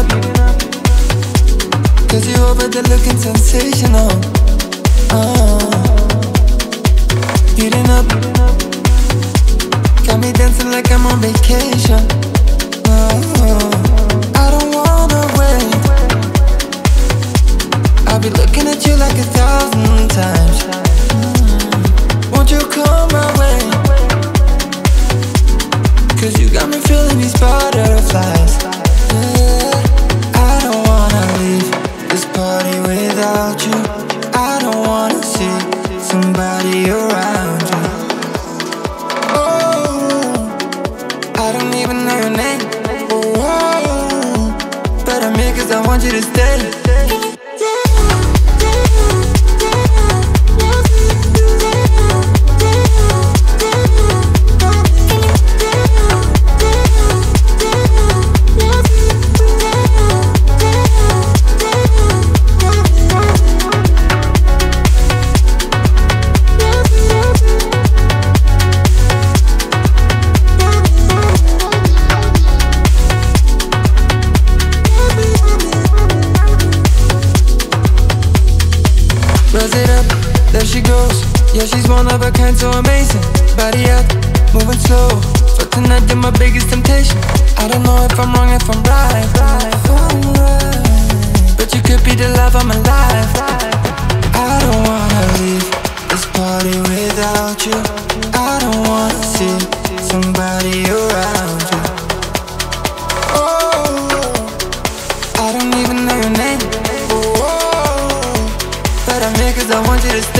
up, cause you over there looking sensational. Eating up, got me dancing like I'm on vacation. I don't wanna wait, I'll be looking at you like 1,000 times. Won't you come my way, cause you got me feeling these butterflies. I don't wanna leave this party without you. I don't wanna see somebody around you. Oh, I don't even know your name. Oh, but I'm here cause I want you to stay. Yeah, she's one of a kind, so amazing. Body out, moving slow, so tonight you're my biggest temptation. I don't know if I'm wrong, if I'm right, but you could be the love of my life. I don't wanna leave this party without you. I don't wanna see somebody around you. Oh, I don't even know your name. Oh, but I'm here cause I want you to stay.